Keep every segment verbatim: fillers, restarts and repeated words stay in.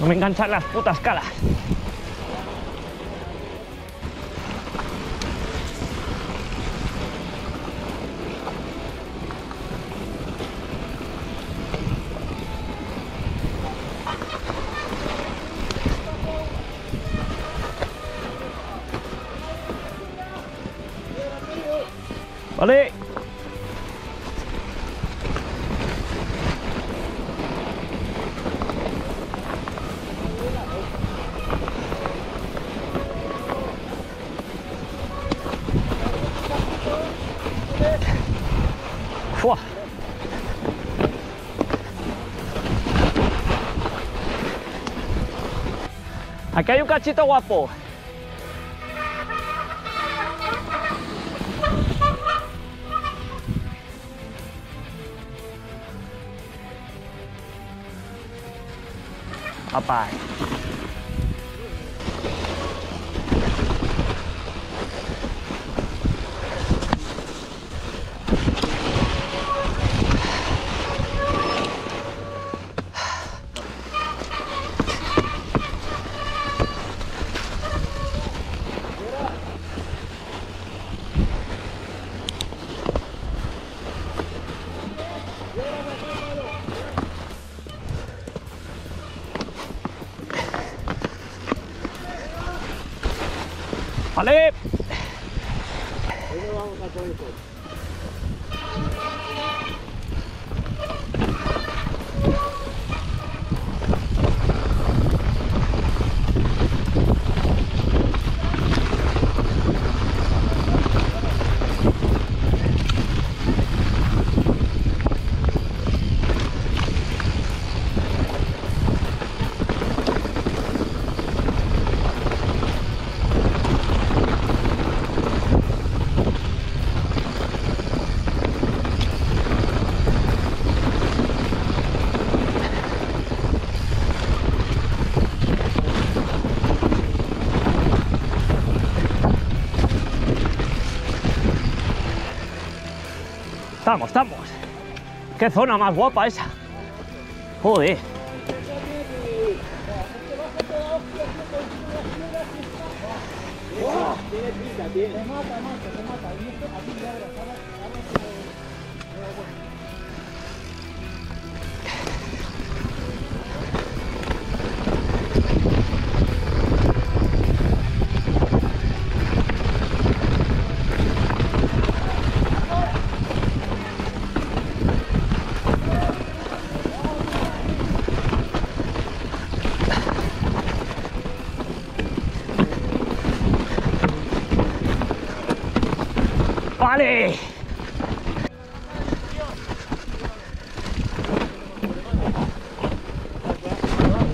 No me enganchan las putas calas. Vale. Fua. Aquí hay un cachito guapo. Papá. Vale. Estamos, estamos. Qué zona más guapa esa. Joder. Vale.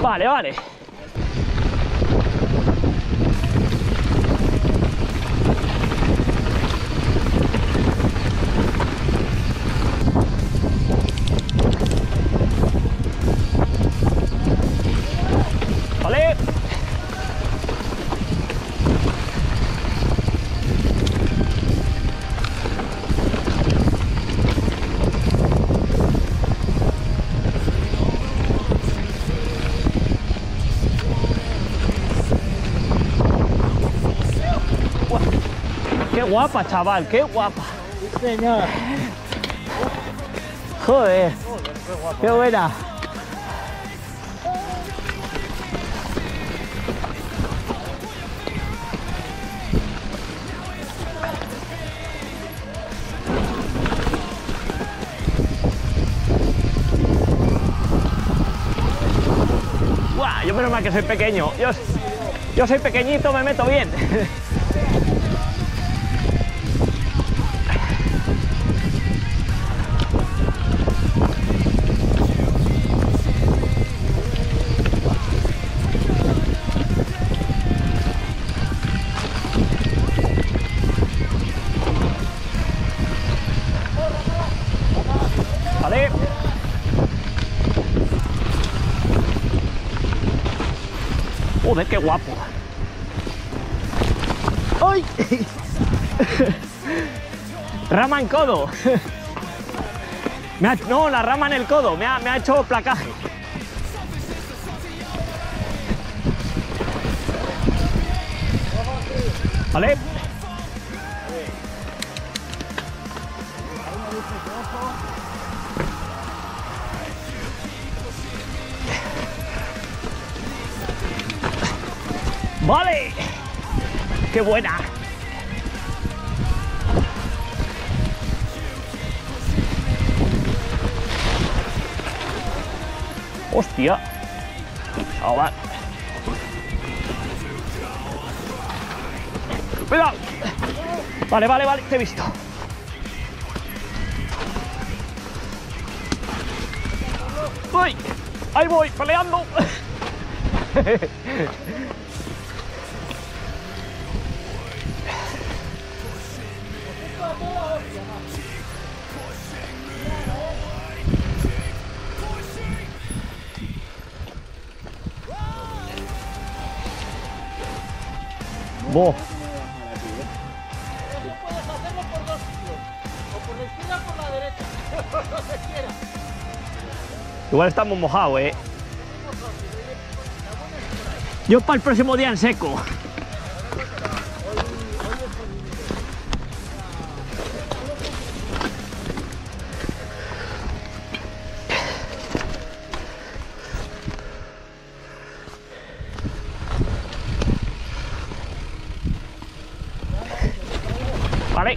Vale, vale. Guapa, chaval, qué guapa. Sí, señor. Joder, qué buena. Buah, yo menos mal que soy pequeño. Yo, yo soy pequeñito, me meto bien. Joder, qué guapo. ¡Ay! Rama en codo. Me ha, no, la rama en el codo. Me ha, me ha hecho placaje. ¿Vale? ¡Vale! ¡Qué buena! ¡Hostia! ¡Chaval! ¡Cuidado! Vale, vale, vale, te he visto. ¡Uy! ¡Ahí voy! ¡Peleando! Vos. Puedes hacerlo por dos sitios, o por la izquierda o por la derecha, por lo que quieras. Igual estamos mojados, eh. Yo para el próximo día en seco. Vale.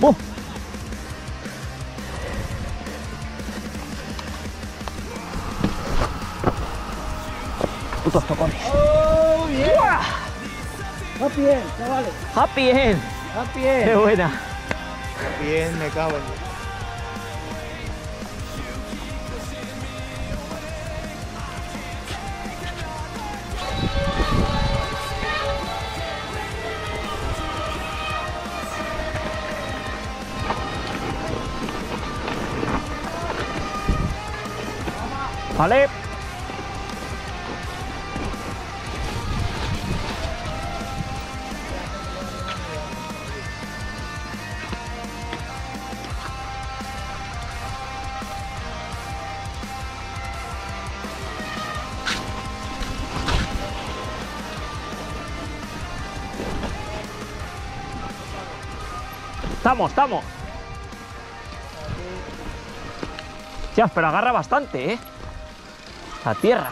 Oh. Putos tocones. ¡Oh, bien! ¡Uah! ¡Happy End, chavales! ¡Happy End! ¡Happy End! ¡Qué buena! ¡Happy End, me cago en Dios! Vale. Estamos, estamos. Ya, pero agarra bastante, ¿eh? A tierra.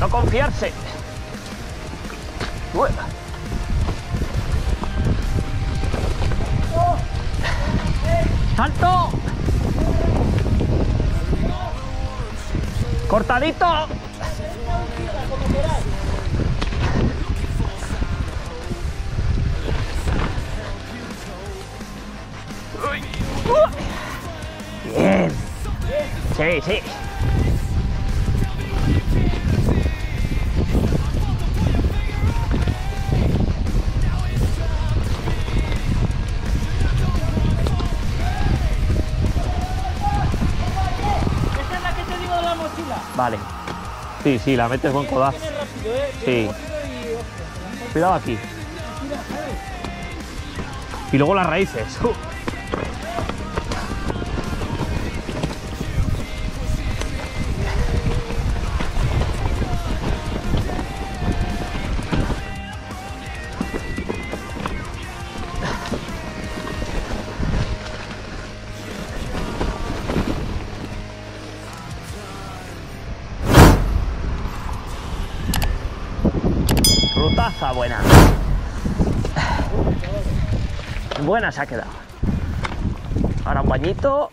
No confiarse. Bueno. ¡Salto! ¡Cortadito! ¡Bien! Sí, sí. Vale. Sí, sí, la metes buen codazo. Sí. Cuidado aquí. Y luego las raíces. Uh. Taza buena. Buena se ha quedado. Ahora un bañito.